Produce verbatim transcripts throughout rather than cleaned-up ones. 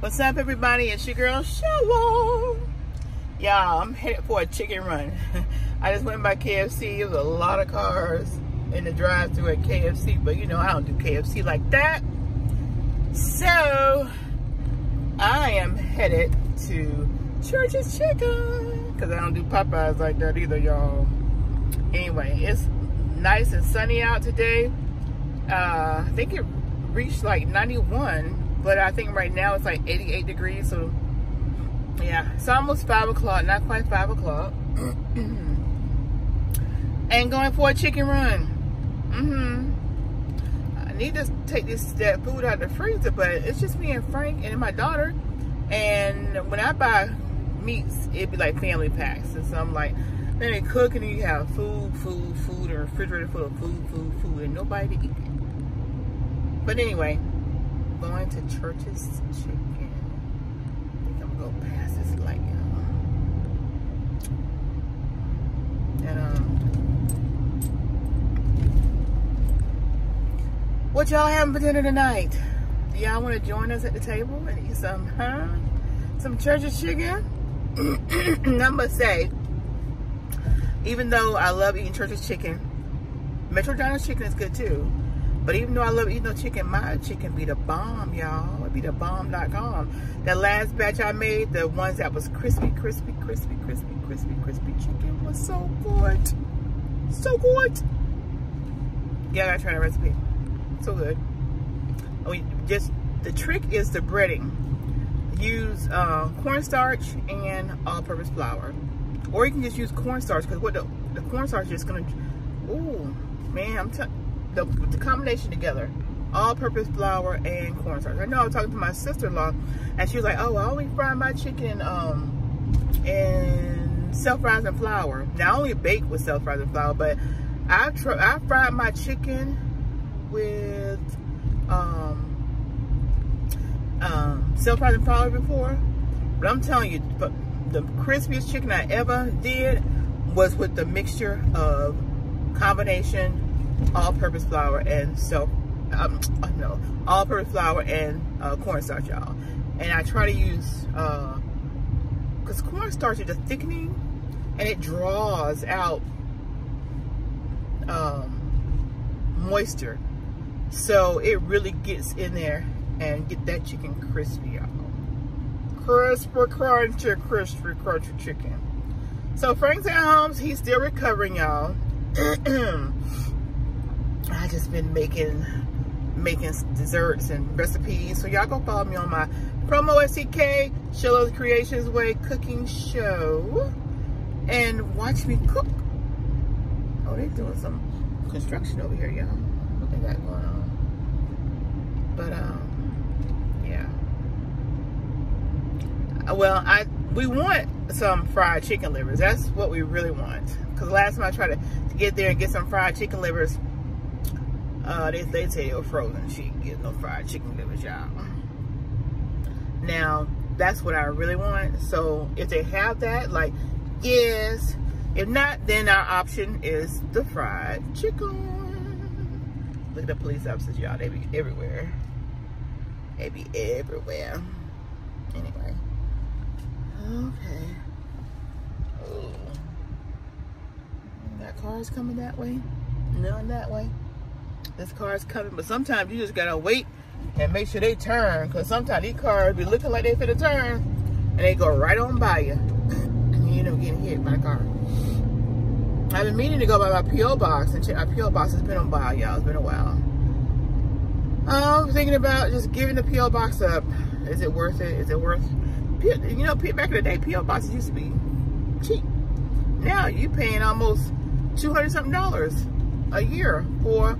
What's up, everybody? It's your girl Sheila. Y'all, I'm headed for a chicken run. I just went by K F C. It was a lot of cars in the drive-thru at K F C, but you know I don't do K F C like that. So I am headed to Church's Chicken because I don't do Popeye's like that either, y'all. Anyway, it's nice and sunny out today. Uh, I think it reached like ninety-one, but I think right now it's like eighty-eight degrees. So yeah, it's almost five o'clock, not quite five o'clock. And going for a chicken run. Mm-hmm. I need to take this that food out of the freezer, but it's just me and Frank and my daughter. And when I buy meats, it'd be like family packs, and so I'm like, then they cook and you have food, food, food, or refrigerator full of food, food, food, and nobody to eat it. But anyway, going to Church's Chicken. I think I'm gonna go past this light, y'all. And um, what y'all having for dinner tonight? Do y'all want to join us at the table and eat some, huh? Some Church's Chicken? I must say, even though I love eating Church's Chicken, Metro Diner chicken is good too. But even though I love eating no chicken, my chicken be the bomb, y'all. It be the bomb dot com. That last batch I made, the ones that was crispy, crispy, crispy, crispy, crispy, crispy chicken was so good. So good. Yeah, I gotta try the recipe. So good. I mean, just the trick is the breading. Use uh, cornstarch and all-purpose flour. Or you can just use cornstarch, because what the, the cornstarch is going to, ooh, man, I'm telling the, the combination together, all-purpose flour and cornstarch. I know I was talking to my sister-in-law, and she was like, oh, I only fry my chicken um, in self-rising flour. Now, I only bake with self-rising flour, but I, tr I fried my chicken with um, um, self-rising flour before, but I'm telling you, but the crispiest chicken I ever did was with the mixture of combination all-purpose flour and so um, no all-purpose flour and uh, cornstarch, y'all. And I try to use uh, because cornstarch is a thickening and it draws out um, moisture, so it really gets in there and get that chicken crispy, y'all. Crispy, crunchy, crispy, crunchy chicken. So Frank's at home. He's still recovering, y'all. I just been making making desserts and recipes. So y'all go follow me on my Promo S T K, Shiloh's Creations Way Cooking Show, and watch me cook. Oh, they're doing some construction over here, y'all. What they got going on? But um. Well, I we want some fried chicken livers. That's what we really want. Because last time I tried to, to get there and get some fried chicken livers, uh, they, they say they were frozen. She didn't get no fried chicken livers, y'all. Now, that's what I really want. So, if they have that, like, yes. If not, then our option is the fried chicken. Look at the police officers, y'all. They be everywhere. They be everywhere. Anyway. Okay. Oh. That car's coming that way. None that way. This car's coming, but sometimes you just gotta wait and make sure they turn, because sometimes these cars be looking like they finna turn and they go right on by you. And you end up getting hit by a car. I've been meaning to go by my P O box and check my P O box. It's been a while, y'all. It's been a while. I'm thinking about just giving the P O box up. Is it worth it? Is it worth it? You know, back in the day, P O boxes used to be cheap. Now you're paying almost two hundred something dollars a year for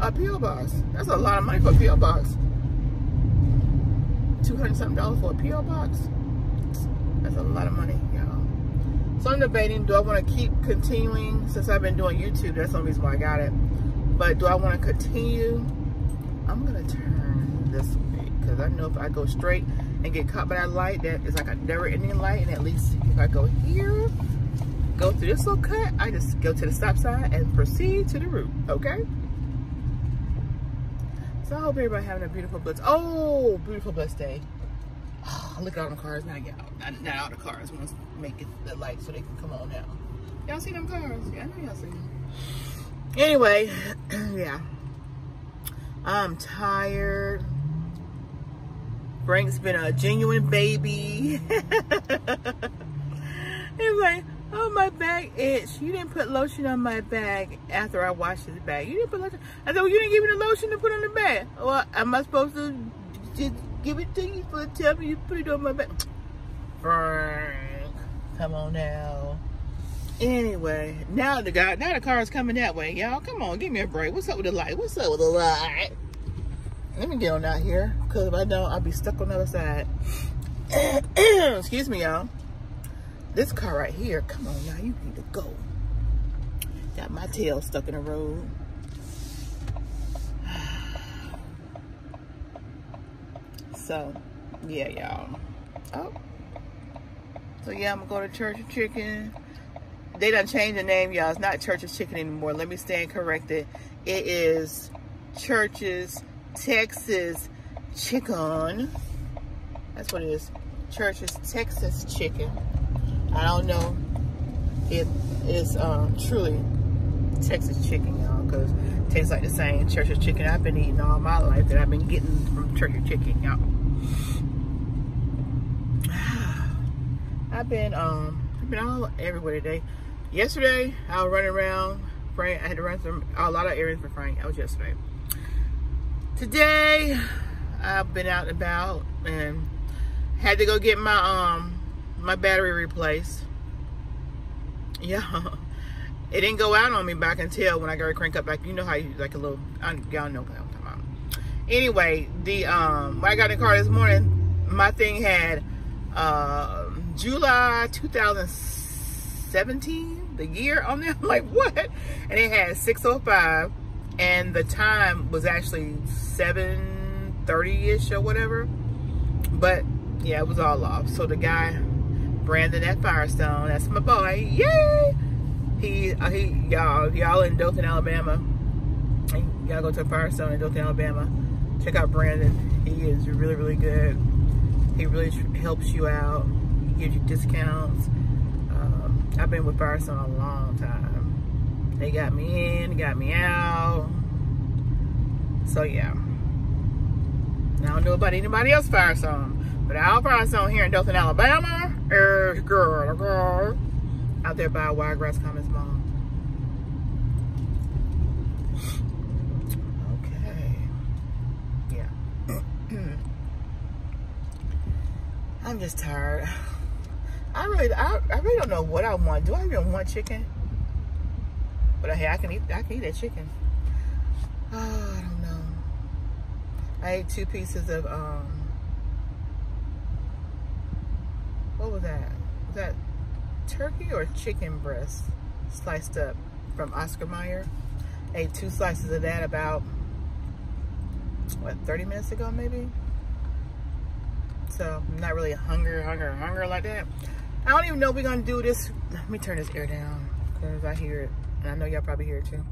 a P O box. That's a lot of money for a P O box. two hundred something dollars for a P O box. That's a lot of money, y'all. So I'm debating, do I want to keep continuing? Since I've been doing YouTube, that's the only reason why I got it. But do I want to continue? I'm going to turn this way, because I know if I go straight and get caught by that light, that is like a never-ending light. And at least if I go here, go through this little cut, I just go to the stop sign and proceed to the route, okay? So I hope everybody having a beautiful, blessed, oh, beautiful, blessed day. I'll look at all the cars now, y'all. Not, not all the cars. We must make it the light so they can come on now. Y'all see them cars? Yeah, I know y'all see them. Anyway, yeah. I'm tired. Frank's been a genuine baby. He's like, oh, my back itch. You didn't put lotion on my back after I washed his back. You didn't put lotion. I said, well, you didn't give me the lotion to put on the back. Well, am I supposed to just give it to you for tell me you put it on my back? Frank, come on now. Anyway, now the guy, now the car is coming that way, y'all. Come on, give me a break. What's up with the light? What's up with the light? Let me get on out here, because if I don't, I'll be stuck on the other side. Excuse me, y'all. This car right here, come on now, you need to go. Got my tail stuck in the road. So, yeah, y'all. Oh. So, yeah, I'm going to go to Church's Chicken. They done changed the name, y'all. It's not Church's Chicken anymore. Let me stand corrected. It is Church's Texas Chicken. That's what it is. Church's Texas Chicken. I don't know if it's um, truly Texas Chicken, y'all, because it tastes like the same Church's Chicken I've been eating all my life that I've been getting from Church's Chicken, y'all. I've been um, I've been all everywhere today. Yesterday, I was running around. Frank, I had to run some a lot of errands for Frank. That was yesterday. Today, I've been out and about and had to go get my um my battery replaced. Yeah, it didn't go out on me, but I can tell when I got to crank up. Like you know how you like a little. Y'all know what I'm talking about. Anyway, the um when I got in the car this morning, my thing had uh July two thousand six. seventeen, the year on there. I'm like, what? And it had six oh five and the time was actually seven thirty-ish or whatever. But yeah, it was all off. So the guy, Brandon at Firestone, that's my boy. Yay! He, uh, he y'all, y'all in Dothan, Alabama. Y'all go to Firestone in Dothan, Alabama. Check out Brandon. He is really, really good. He really helps you out. He gives you discounts. I've been with Firestone a long time. They got me in, got me out. So yeah. I don't know about anybody else Firestone, but our Firestone here in Dothan, Alabama, is girl, girl, out there by Wiregrass Commons Mall. Okay. Yeah. I'm just tired. I really, I, I really don't know what I want. Do I even want chicken? But hey, I can eat, I can eat that chicken. Oh, I don't know. I ate two pieces of um. What was that? Was that turkey or chicken breast sliced up from Oscar Mayer? I ate two slices of that about what thirty minutes ago, maybe. So I'm not really hungry, hungry, hungry like that. I don't even know if we're gonna do this. Let me turn this air down because I hear it, and I know y'all probably hear it too.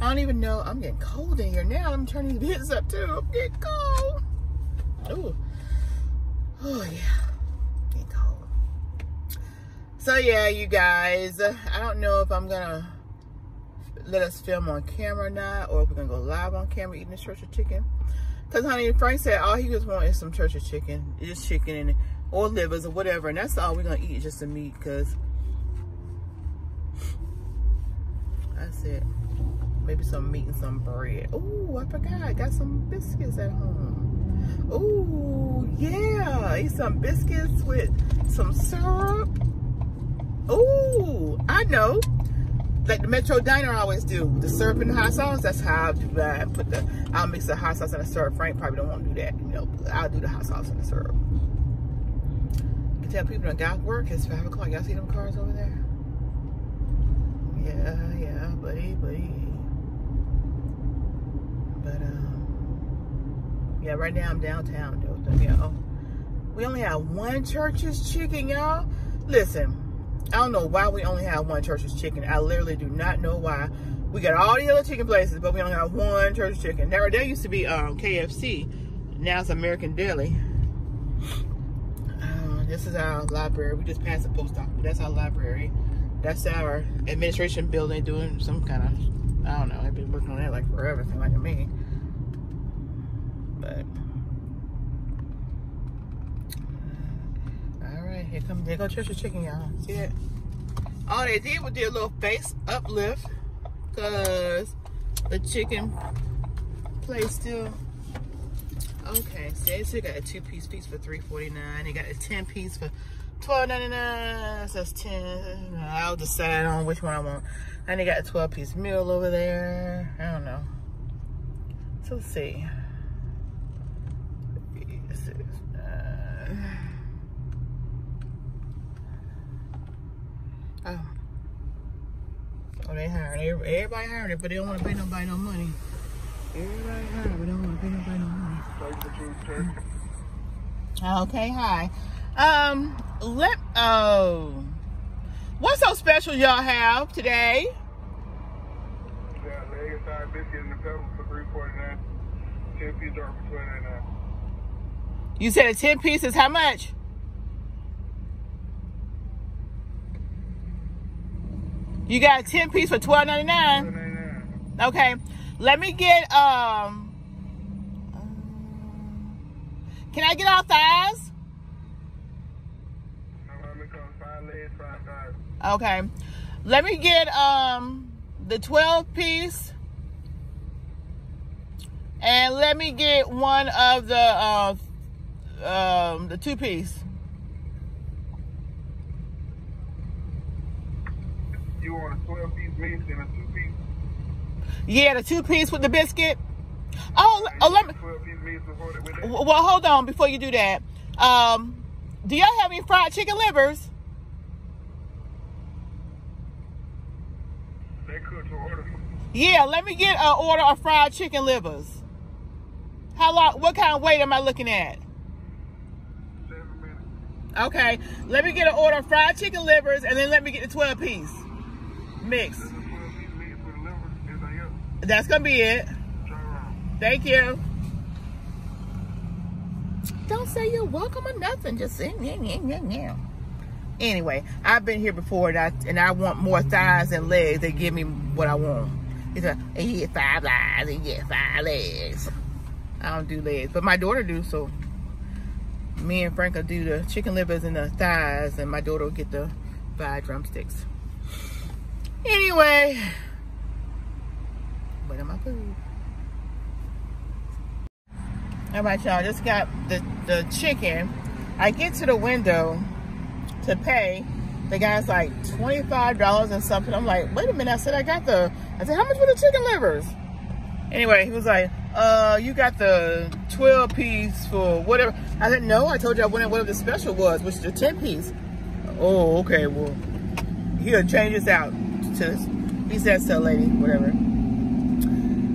I don't even know. I'm getting cold in here now. I'm turning this up too. I'm getting cold. Ooh. Oh yeah, getting cold. So yeah, you guys. I don't know if I'm gonna let us film on camera or not, or if we're gonna go live on camera eating this Church's Chicken. Cause honey, Frank said all he just wants is some Church's Chicken, just chicken and or livers or whatever, and that's all we're gonna eat, just the meat, cause that's it. Maybe some meat and some bread. Ooh, I forgot, I got some biscuits at home. Ooh, yeah, eat some biscuits with some syrup. Ooh, I know. Like the Metro Diner always do, the syrup and the hot sauce. That's how I do that. I put the, I'll mix the hot sauce and the syrup. Frank probably don't want to do that, you know. I'll do the hot sauce and the syrup. You can tell people that got work. It's five o'clock. Y'all see them cars over there? Yeah, yeah, buddy, buddy. But um, yeah, right now I'm downtown. Though, you know, we only have one Church's Chicken, y'all. Listen. I don't know why we only have one Church's Chicken. I literally do not know why. We got all the other chicken places, but we only have one Church's Chicken. Now, there used to be um, K F C. Now it's American Deli. This is our library. We just passed the post office. That's our library. That's our administration building, doing some kind of, I don't know, I've been working on that like forever, it seems like to me. But, all right, here comes, there go Church's Chicken, y'all. See it? All they did was do a little face uplift, cause the chicken place still. Okay, so they got a two-piece piece for three forty-nine. They got a ten-piece for twelve ninety-nine. So that's ten. I'll decide on which one I want. And they got a twelve-piece meal over there. I don't know. So let's see. Three, six, nine. Oh. Oh, they hiring. Everybody hiring it, but they don't want to pay nobody no money. Everybody hiring, but they don't want to pay nobody no money. Okay, hi. Um, let, oh. What's so special y'all have today? We got leg and side biscuit in the pebble for three forty-nine. ten piece for twenty-nine. You said a ten piece is how much? You got a ten piece for twelve ninety-nine? twelve ninety-nine. Okay. Let me get, um, can I get all thighs? Okay. Let me get um the twelve piece. And let me get one of the uh um the two piece. You want a twelve piece meat and a two piece? Yeah, the two piece with the biscuit. Oh, oh, let me. Well, hold on before you do that. Um, do y'all have any fried chicken livers? They cook to order. Yeah, let me get an order of fried chicken livers. How long? What kind of weight am I looking at? Seven minutes. Okay, let me get an order of fried chicken livers, and then let me get the twelve piece mix. This is twelve piece meat with liver. Is that it? That's gonna be it. Thank you. Don't say you're welcome or nothing. Just say, yeah, yeah, yeah, yeah. Anyway, I've been here before, and I, and I want more thighs and legs. They give me what I want. It's like, he get five thighs, he get five legs. I don't do legs, but my daughter do, so me and Frank will do the chicken livers and the thighs, and my daughter will get the five drumsticks. Anyway, what am I food? All right, y'all, just got the, the chicken. I get to the window to pay. The guy's like twenty-five dollars and something. I'm like, wait a minute. I said, I got the, I said, how much were the chicken livers? Anyway, he was like, uh, you got the twelve piece for whatever. I said, no, I told you I wanted whatever the special was, which is the ten piece. Oh, okay, well, he'll change this out. To, he said, so lady, whatever.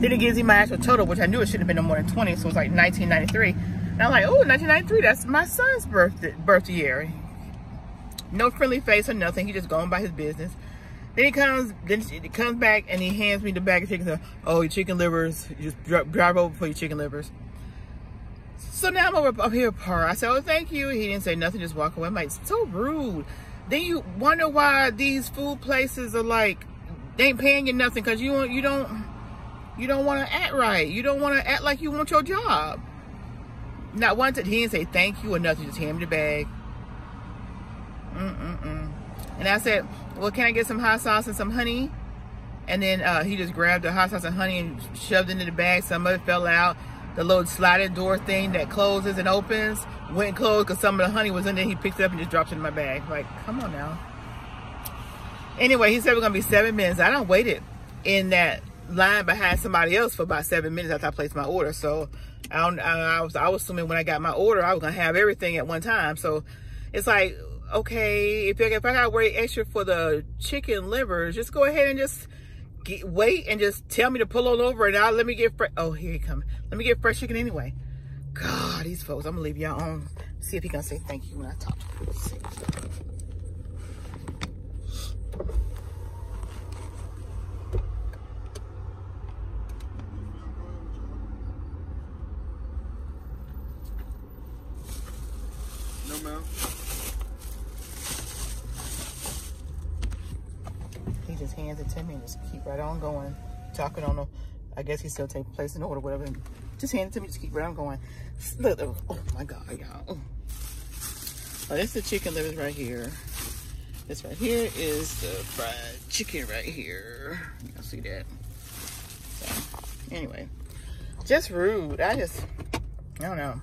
Then it gives me my actual total, which I knew it shouldn't have been no more than twenty, so it was like nineteen ninety-three. And I'm like, oh, nineteen ninety-three, that's my son's birthday, birth year. No friendly face or nothing. He just going by his business. Then he comes, then he comes back and he hands me the bag of chicken. Says, oh, your chicken livers. You just drive, drive over for your chicken livers. So now I'm over up here, par. I said, oh, thank you. He didn't say nothing. Just walk away. I'm like, so rude. Then you wonder why these food places are like, they ain't paying you nothing because you you don't. You don't want to act right. You don't want to act like you want your job. Not once did he say thank you or nothing. Just hand me the bag. Mm-mm-mm. And I said, well, can I get some hot sauce and some honey? And then uh, he just grabbed the hot sauce and honey and shoved it into the bag. Some of it fell out. The little slided door thing that closes and opens went closed because some of the honey was in there. He picked it up and just dropped it in my bag. Like, come on now. Anyway, he said we're going to be seven minutes. I don't waited in that line behind somebody else for about seven minutes after I placed my order. So I, don't, I, I was I was assuming when I got my order I was gonna have everything at one time. So it's like, okay, if, if I gotta wait extra for the chicken livers, just go ahead and just get, wait and just tell me to pull on over and I'll let me get fresh. Oh, here he comes. Let me get fresh chicken anyway. God, these folks. I'm gonna leave y'all on. See if he gonna say thank you when I talk to him. Let's see. just hands it to me and just keep right on going. Talking on the, I guess he still take place in order, whatever. Just hand it to me, just keep right on going. Look, oh my God, y'all. Oh, this is the chicken livers right here. This right here is the fried chicken right here. Y'all see that? So, anyway, just rude. I just, I don't know.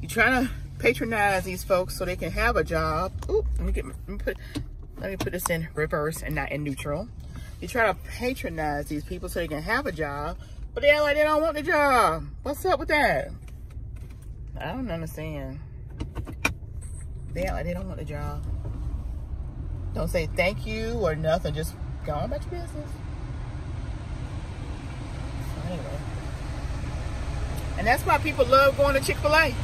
You trying to patronize these folks so they can have a job. Oop, let me get, let me put, let me put this in reverse and not in neutral. You try to patronize these people so they can have a job, but they act like they don't want the job. What's up with that? I don't understand. They act like they don't want the job. Don't say thank you or nothing. Just go on about your business. So anyway. And that's why people love going to Chick-fil-A. Because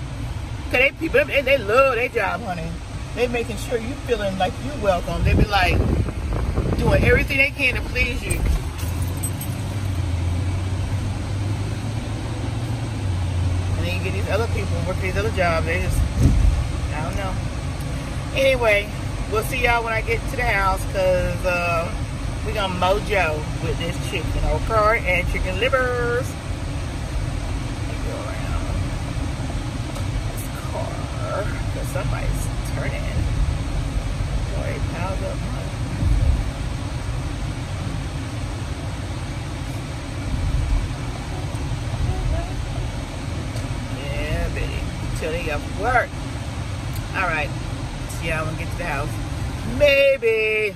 they, people, they, they love their job, honey. They making sure you feeling like you welcome. They be like, doing everything they can to please you. And then you get these other people working these other jobs. They just, I don't know. Anyway, we'll see y'all when I get to the house, because uh, we're going to mojo with this chicken, okay? And chicken livers. Go around this car, because somebody's turning. Boy, piles up, honey. Till they got work. All right, see y'all when we get to the house. Maybe.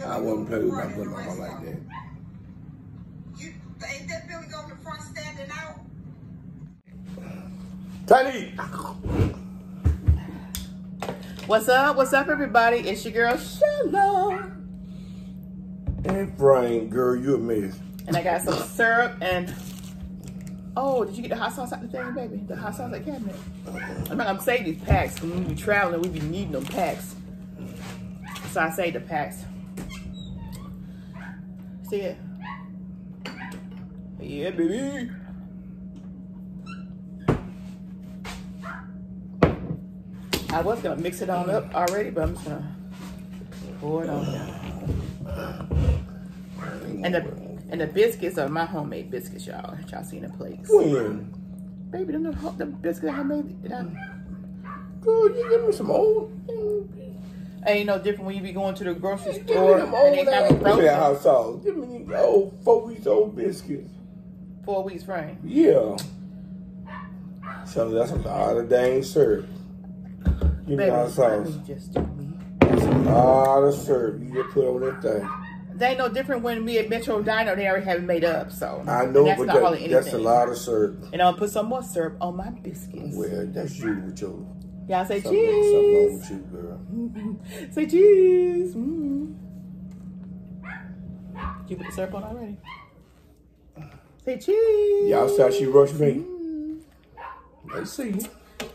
I wouldn't play with my grandmama like that. You, ain't that Billy go to the front standing out? Tiny! What's up? What's up, everybody? It's your girl, Sheila. And Frank, girl, you a mess. And I got some syrup and... Oh, did you get the hot sauce out the thing, baby? The hot sauce at the cabinet. I'm not going to say these packs, because when we be traveling, we be needing them packs. So I say the packs. See it? Yeah, baby. I was gonna mix it on up already, but I'm just gonna pour it on down. And the and the biscuits are my homemade biscuits, y'all. Y'all seen the plates. When? Baby, them the, the biscuits I made. That I... Girl, you give me some old. Ain't no different when you be going to the grocery hey, store and they have them frozen. Give me that hot sauce. Give me these old four weeks old biscuits. Four weeks, right? Yeah. So that's some odd dang syrup. Give me Baby, hot sauce. Just do me. That's a lot of syrup you just put on that thing. They ain't no different when me at Metro Diner. They already have it made up, so I know, that's but not that, anything. That's a lot of syrup. And I'll put some more syrup on my biscuits. Well, that's you with your. Y'all say something, cheese. Something wrong with you, girl. Say cheese. Mm. You put the syrup on already. Say cheese. Y'all saw she rushed me. Mm. Let's see.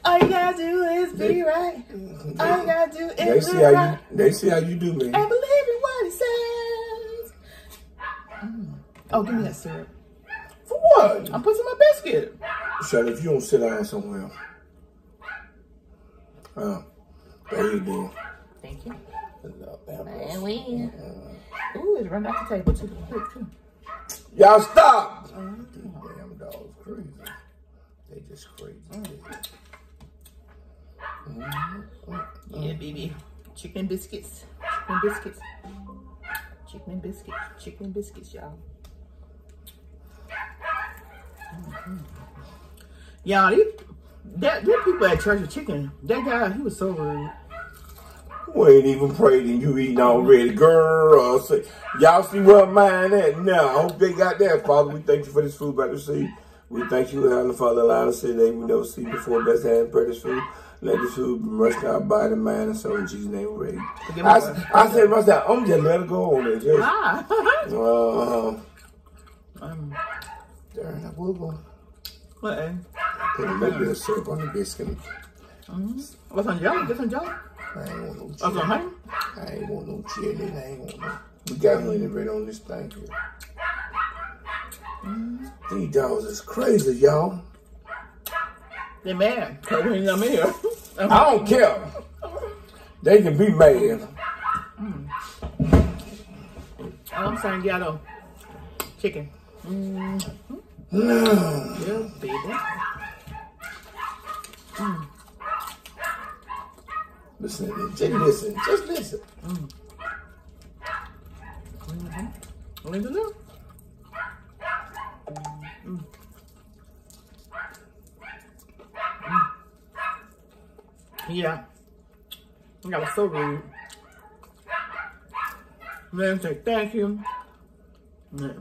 All you gotta do is they, be right. They, All you gotta do is they see be how right. You, they see how you do me. I believe in what it says. Mm. Oh, give me that syrup. For what? I'm putting my biscuit. Shut up, if you don't sit down somewhere. Oh, there you go. Thank you. And we. Uh, Ooh, it's running off the table too quick too. Y'all stop! Mm-hmm. These damn dogs crazy. They just crazy. Mm-hmm. Mm-hmm. Yeah, baby. Chicken biscuits. Chicken biscuits. Chicken biscuits. Chicken biscuits, y'all. Mm-hmm. Y'all, these. That, that people at Church's Chicken, that guy, he was so rude. You ain't even prayed and you eating already, girl. Y'all see where mine at now? I hope they got that. Father, we thank you for this food, brother. See, We thank you, Heavenly Father, allowing us today. We never see before. Bless hand, precious food. Let this food be mercy to our body, mind, and soul. In Jesus' name, we pray. I, I said to myself, I'm just let it go on there. Just, ah. uh, um, there ain't a boo-boo. What? Eh? Put a little bit of syrup on the biscuit. Mm-hmm. What's on jelly? Get some jelly. I ain't want no jelly. What's on honey? I ain't want no jelly. I ain't want no. We got honey bread on this thing here. Mm-hmm. These dogs is crazy, y'all. They mad. I'm here. I don't care. They can be mad. Mm. Oh, I'm sorry, Gato. Chicken. Mm. Mm. Yeah, baby. Mm. Listen, just listen, just listen. Mm. Mm-hmm. Leave it alone. Mm. Mm. Yeah, that was so rude. Man said thank you. Man.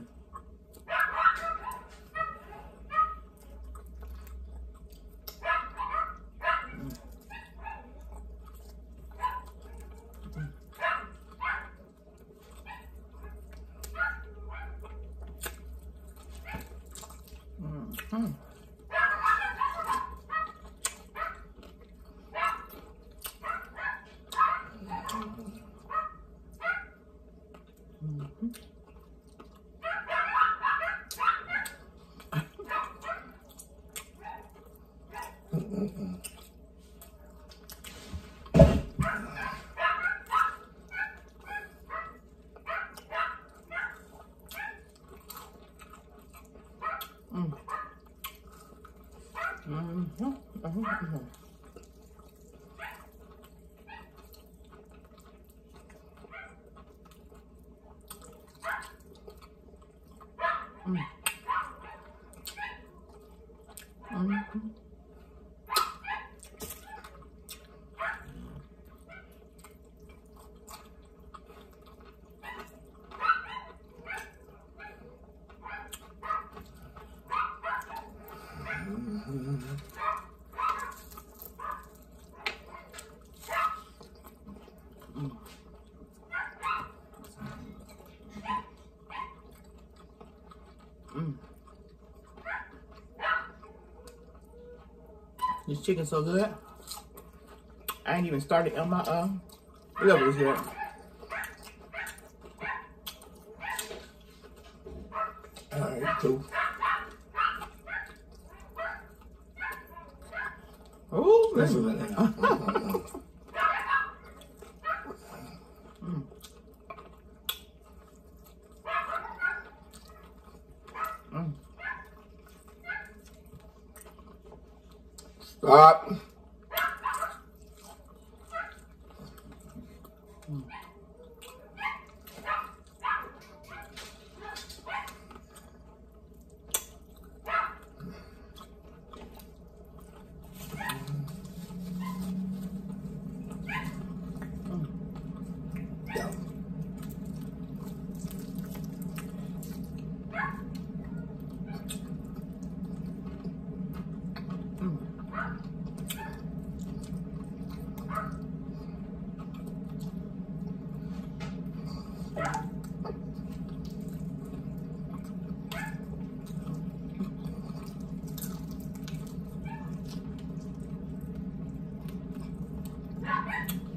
This chicken's so good. I ain't even started on my uh levels yet. All right, cool. Oh, that's good. Stop. Mm.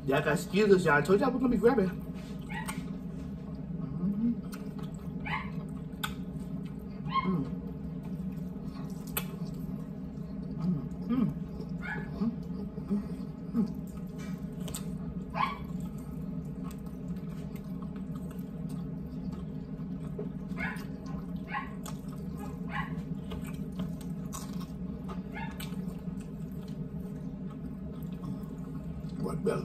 Y'all got Skittles, y'all. I told y'all we're gonna be grabbing. Mm-hmm. Mm. Mm. Mm. Mm. Mm. Mm. What better?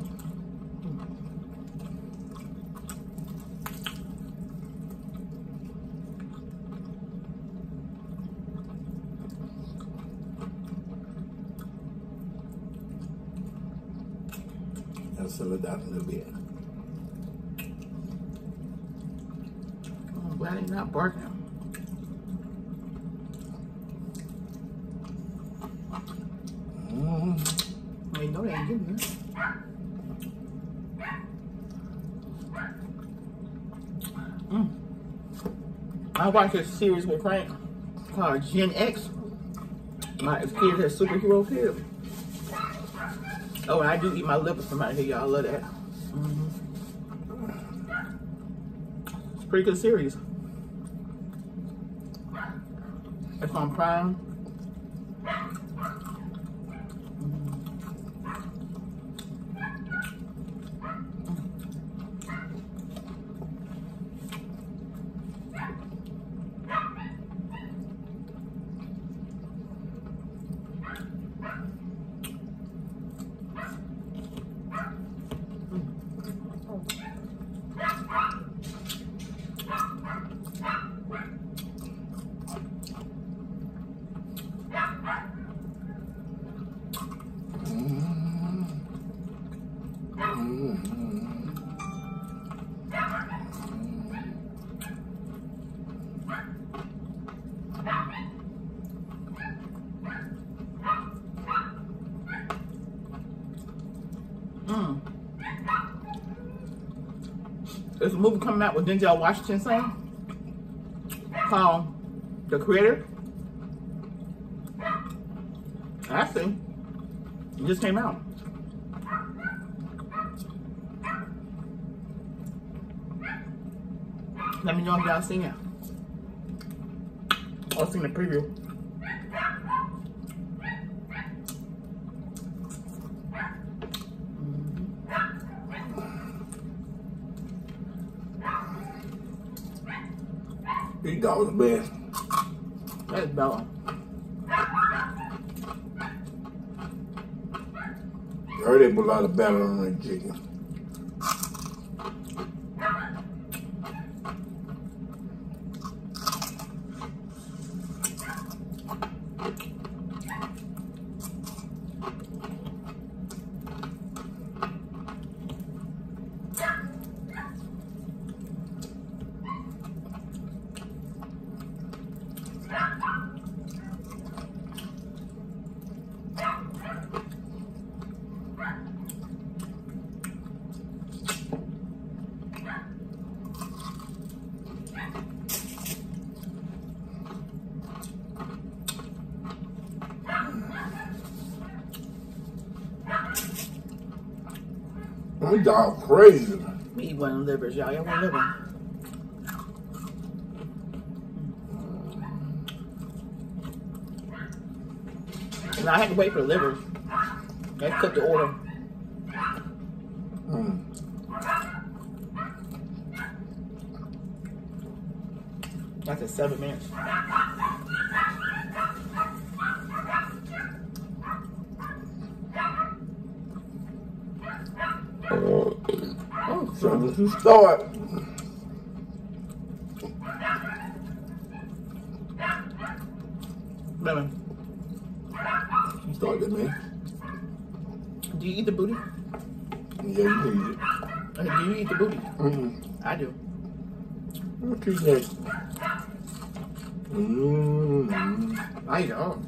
Slow it down a little bit. Oh, I'm glad he's not barking. Mm. I watched a series with Frank called Gen X. My kid has superhero kid. Oh, and I do eat my lip with somebody here, y'all. Love that. Mm-hmm. It's a pretty good series. It's on Prime. There's a movie coming out with Denzel Washington saying called The Creator. I think it just came out. Let me know if y'all seen it. I've seen the preview. These dogs are best. That's Bella. I heard they put a lot of batter on their chicken. We dog crazy. We eat one of the livers, y'all. Y'all want liver? And I had to wait for the livers. They cooked the order. Mm. That's at seven minutes. So this is start. Brandon. You started, man. Do you eat the booty? Yeah, you can eat it. And do you eat the booty? Mm-hmm. I do. What you say? Mm-hmm. I don't.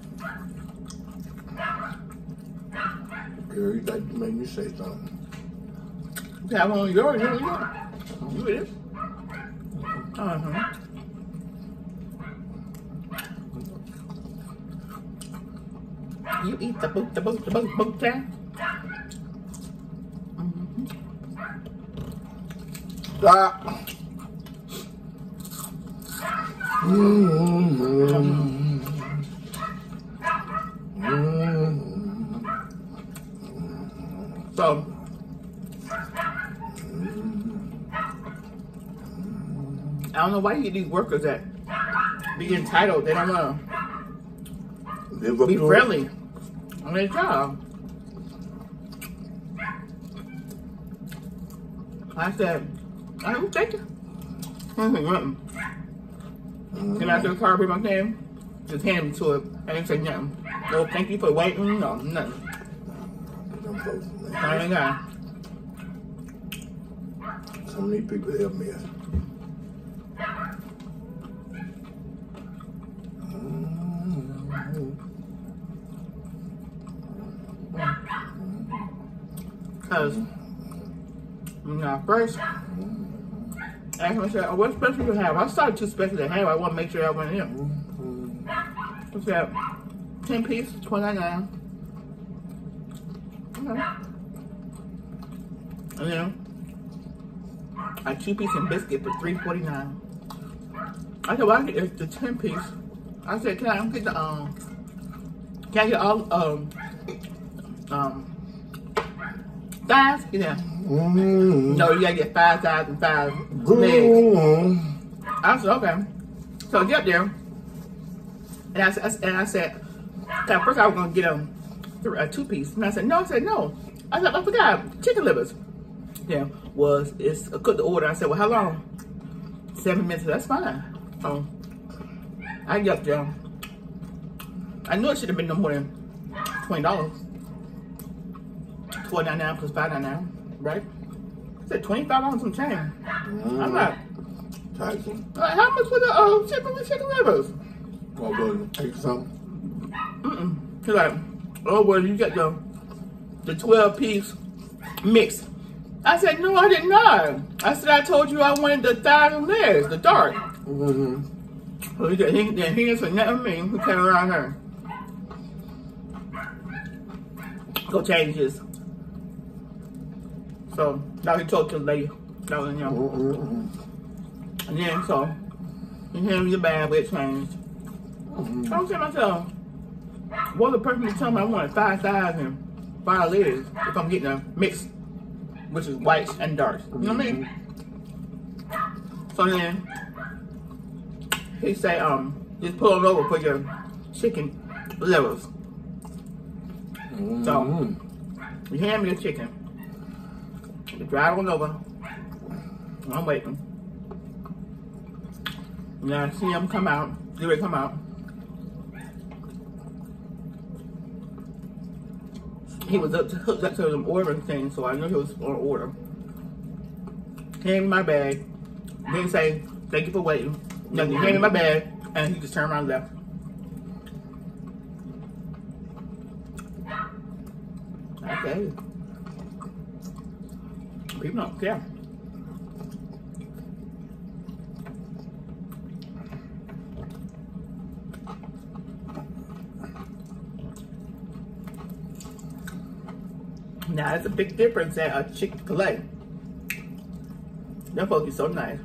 Girl, you like to make me say something. That one on yours, here we go. You eat it. Uh-huh. You eat the boot, the boot, the boot, the boot down. Mm-hmm. Stop. Mm-hmm. Mm-hmm. So. I don't know why you get these workers that be entitled. They don't want to be friendly on their job. I said, I don't take it. Get out to the car, bring my name, just hand him to it. I didn't say nothing. No, thank you for waiting. No, nothing. I ain't got it. So many people help me. Mm-hmm. Mm-hmm. because when I first asked myself, oh, what special do you have? I saw two specials they have. I want to make sure I went in. I said, ten piece, twenty-nine dollars. Okay. And then a two piece and biscuit for three forty-nine. I said, well, it's the ten piece. I said, can I get the, um, can I get all, um, um, thighs? Yeah. Mm-hmm. No, you gotta get five thighs and five legs. Mm-hmm. I said, okay. So I get there, and I said, and I said, at first I was gonna get them a two piece, and I said, no, I said, no. I said, I forgot, chicken livers. Yeah, was, it's a cooked order. I said, well, how long? Seven minutes, that's fine. Oh. I get up there. I knew it should have been no more than twenty dollars. Four ninety nine plus five ninety nine, right? I said twenty five dollars some change. Mm. I'm like, I'm like, how much for the uh, chicken with chicken livers? Oh, brother, take something. Mm-mm. He's like, oh, well, you get the the twelve piece mix. I said, no, I did not. I said, I told you I wanted the thighs and legs, the dark. Mm-hmm. So he didn't hear nothing of me. He came around her. Go change this. So now he talked to the lady that was in there. Mm-hmm. And then so he handed me the bag with change. Mm-hmm. I was saying to myself, what the person to tell me I wanted five thighs and five legs if I'm getting a mix, which is whites and darks. You know what I mean? So then he say, um, just pull it over for your chicken livers. Mm-hmm. So, you hand me the chicken. You drive on over. I'm waiting. Now I see him come out. He ready to come out. He was up to, hooked up to them ordering thing, so I knew he was on order. Hand me my bag. Then say, thank you for waiting. Now he came in my bag and he just turned around and left. I tell you, people don't care. Now that's a big difference at a Chick-fil-A. Them folks are so nice.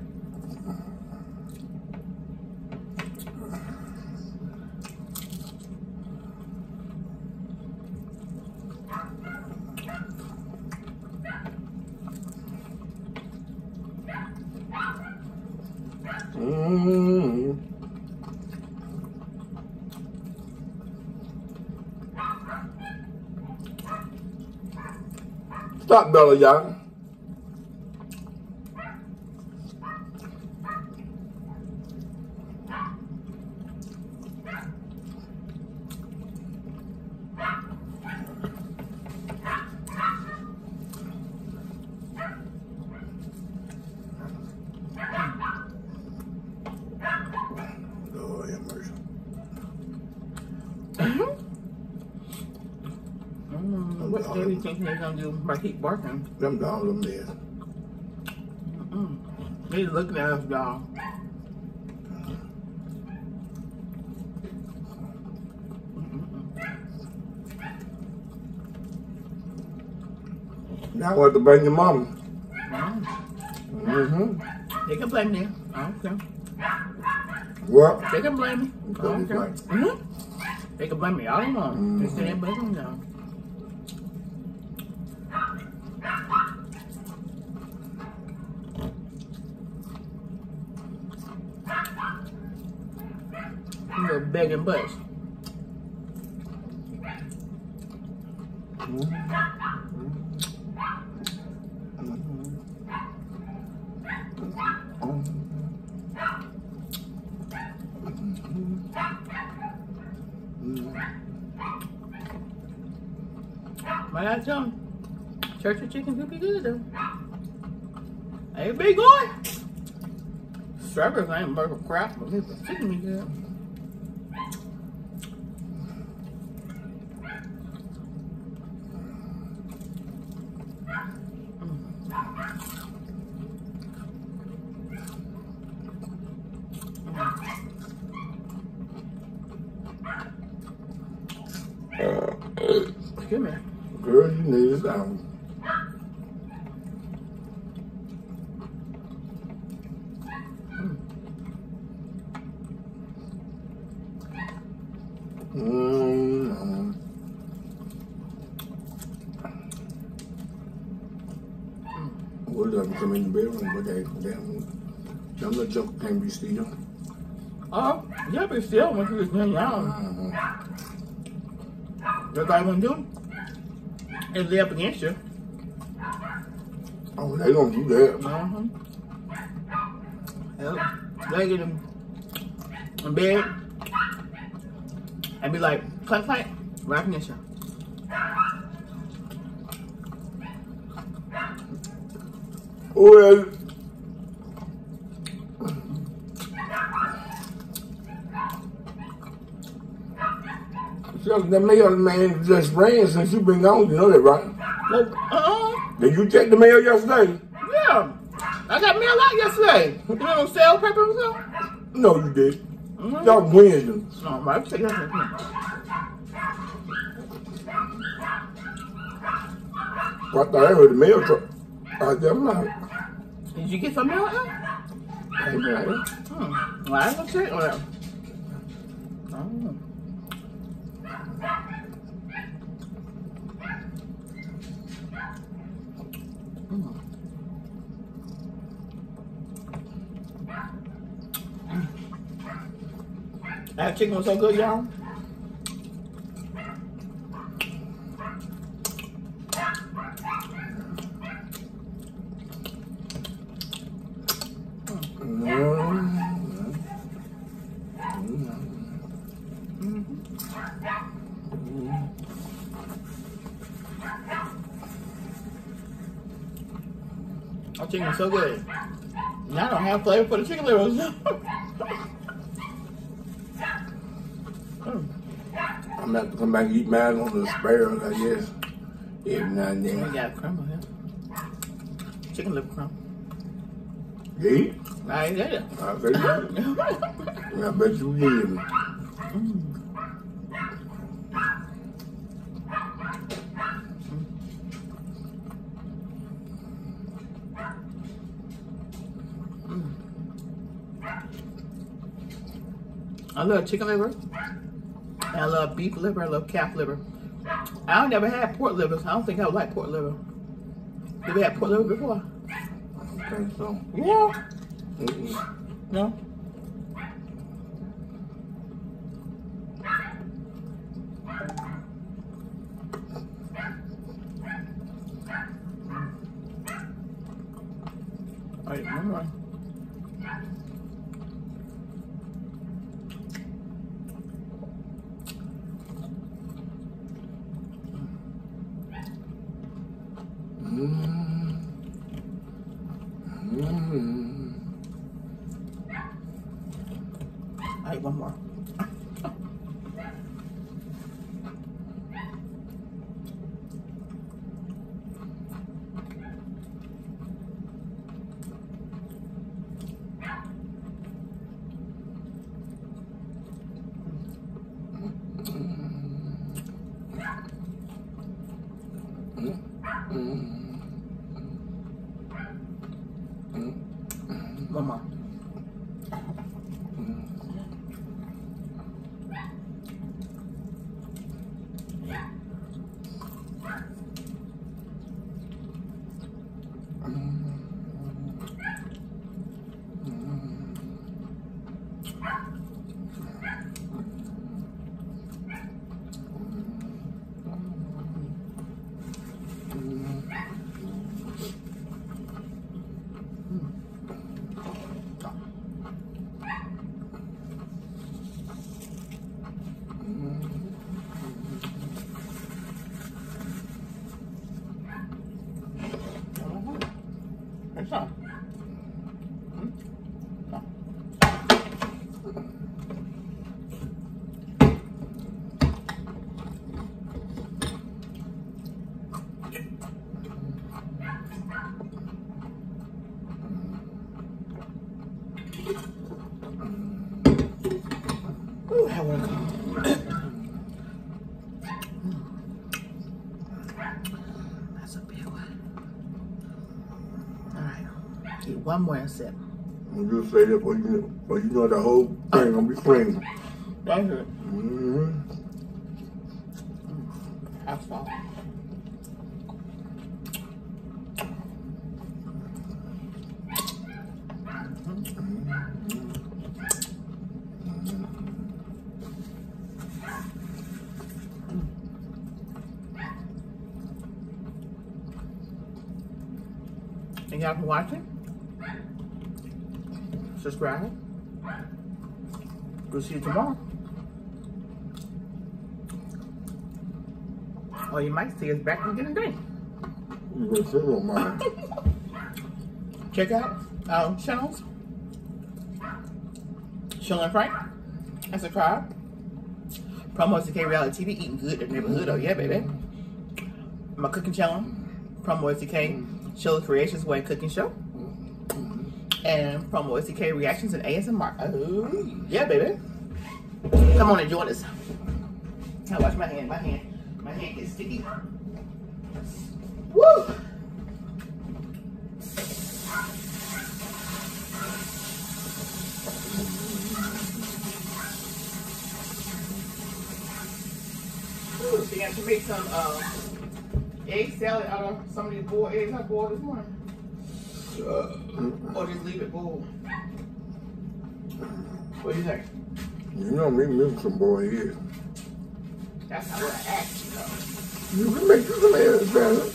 Stop belly, y'all. They're gonna do by keep barking. Them dogs, them there. Mm-mm. They looking at us, y'all. Now we have to bring your mama. Mm-hmm. Mm-hmm. They can blame me. I don't care. What? They can blame me. I don't care. Mm-hmm. They can blame me. I don't know. Mm-hmm. They say they blame me now. Begging butts. Mm-hmm. Mm-hmm. Mm-hmm. My God, John, Church's Chicken could be good though. Ain't be good. Servers ain't burger crap, but this chicken be good. Give me. Girl, you need this out. Mm-hmm. What doesn't come in the bedroom, but they damn some of the junk can be still. Uh, yeah, but still when you just lay down. Mm-hmm. That's all you wanna do is lay up against you. Oh, they don't do that. Mm-hmm. Yep. They get in, in bed. And be like, clack, clack, right against you. Oh, yeah. So the mail man just ran since you've been gone. You know that, right? Well, uh-uh. Did you check the mail yesterday? Yeah. I got mail out yesterday. You know, on sale paper or something? No, you did. Mm-hmm. Y'all Wednesday. Oh, right. Take that back now. Well, I thought I heard the mail truck. I them not. Did you get some mail out? I didn't get it. Hmm. Well, I don't check on that. Oh. Mm. That chicken was so good, y'all. That chicken was so good. Now I don't have flavor for the chicken livers. I'm gonna have to come back and eat mine on the sparrows, I guess. Every now and then. We got crumble here. Chicken liver crumble. You eat? I ain't did it. I bet you did. I bet you did. Mm. Mm. I love chicken liver. I love beef liver, I love calf liver. I don't never had pork liver, so I don't think I would like pork liver. Have you had pork liver before? I don't think so. Yeah. Mm-mm. No? All right, all right. One more. One more. eat one more and sip. You just say that, but you, but you know the whole thing oh. gonna be clean. That's it. Mm-hmm. That's all. Thank y'all for watching. Subscribe. We'll see you tomorrow. Or you might see us back again today. Check out our channels. Sheila and Frank. And subscribe. PromoSTK Reality T V. Eating good in the neighborhood. Oh yeah, baby. My cooking channel. PromoSTK. Shiloh's Creations Way Cooking Show. And PromoSTK Reactions and A S M R. Oh, yeah, baby. Come on and join us. Now watch my hand, my hand. My hand gets sticky. Woo! Ooh, so you have to make some, uh, egg salad out of some of these boiled eggs I boiled this morning. Uh, or just leave it boiled. What do you think? You know me making some boiled eggs. That's how I act, you know. You can make you some egg salad.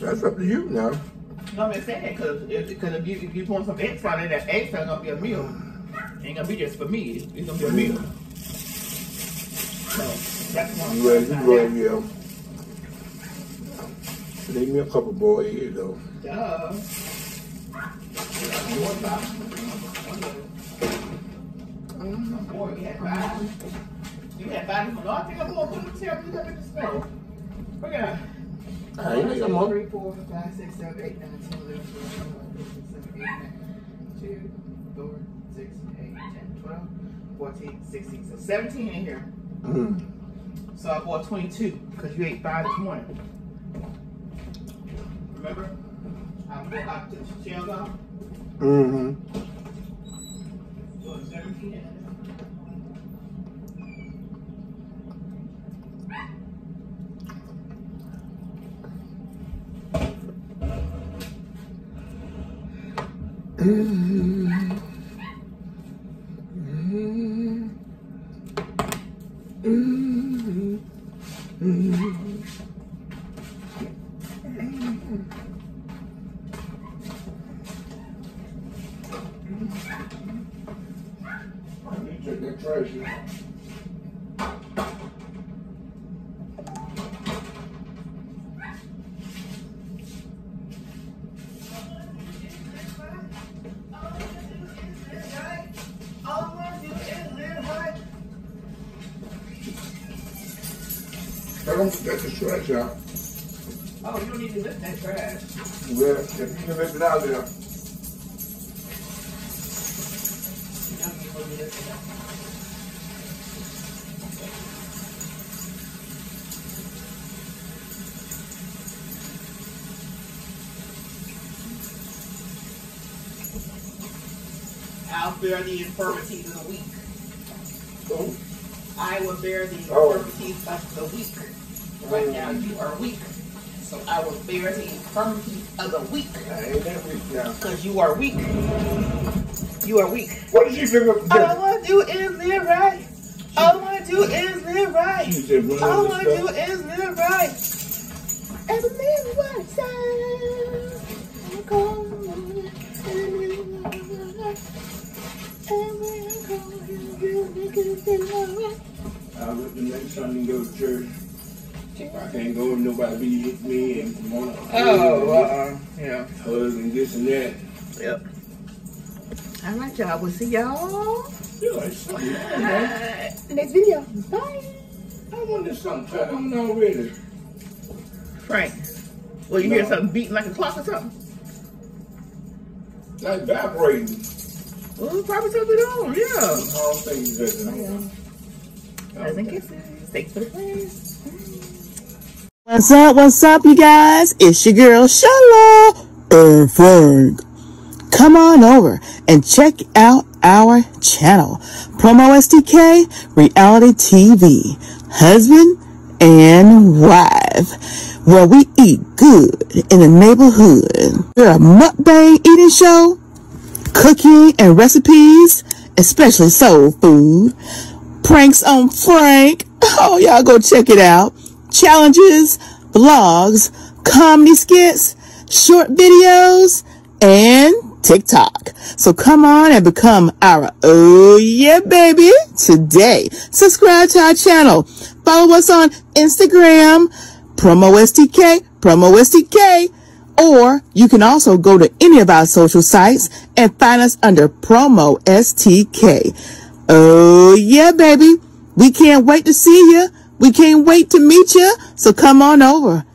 That's up to you now. No, I'm just saying, because if, if you if you want some egg salad, that egg salad gonna be a meal. It ain't gonna be just for me. It's gonna be a meal. So that's one. You ready? You ready? Yeah. Leave me a couple boiled eggs though. Duh. Mm-hmm. Boy, you had five. You had five. No, I think I'm going to put the tail. You got to smell. Look at that. I ain't got more. three, four, five, six, seven, eight, nine, ten, eleven, twelve, thirteen, fourteen, fifteen, sixteen, seventeen. So seventeen in here. Mm-hmm. So I bought twenty-two because you ate five this morning. Remember? I got the shells off. Mm-hmm. So it's seventeen. Mm-hmm. Mm-hmm. Mm-hmm. Mm-hmm. Treasure. I don't forget the trash out. Oh, you don't need to lift that trash. Yeah, if you can lift it out there. I'll bear the infirmities of the weak. Oh. I will bear the infirmities oh. of the weak. Right mm. now you are weak. So I will bear the infirmities of the weak. I ain't that weak now. Because you are weak. You are weak. What did you do? All I want to do is live right. All I want to do is live right. All I want to do is live right. And believe what it says. I'm going I look the next Sunday and go to church. I can't go and nobody be hit me and come on. Oh, uh uh. Yeah. Hugs and this and that. Yep. All right, y'all. We'll see y'all. Yes. Uh, next video. Bye. I wanted something. I don't know really. Frank, well, you no. hear something beating like a clock or something? Like vibrating. Well, probably took it on, yeah. All things good. Doesn't get sick. Thanks for the place. What's up, what's up, you guys? It's your girl, Sheila and Frank. come on over and check out our channel, Promo S T K Reality T V, husband and wife, where we eat good in the neighborhood. We're a mukbang eating show, cooking and recipes, especially soul food, pranks on Frank. Oh, y'all go check it out. Challenges, vlogs, comedy skits, short videos, and TikTok. So come on and become our oh yeah baby today. Subscribe to our channel. Follow us on Instagram, Promo S T K, Promo S T K. Or you can also go to any of our social sites and find us under Promo S T K. Oh yeah baby. We can't wait to see you. We can't wait to meet you. So come on over